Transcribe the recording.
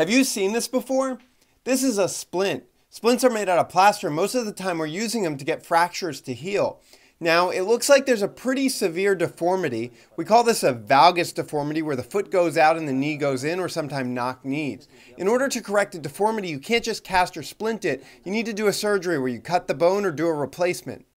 Have you seen this before? This is a splint. Splints are made out of plaster. Most of the time we're using them to get fractures to heal. Now, it looks like there's a pretty severe deformity. We call this a valgus deformity, where the foot goes out and the knee goes in, or sometimes knock knees. In order to correct a deformity, you can't just cast or splint it. You need to do a surgery where you cut the bone or do a replacement.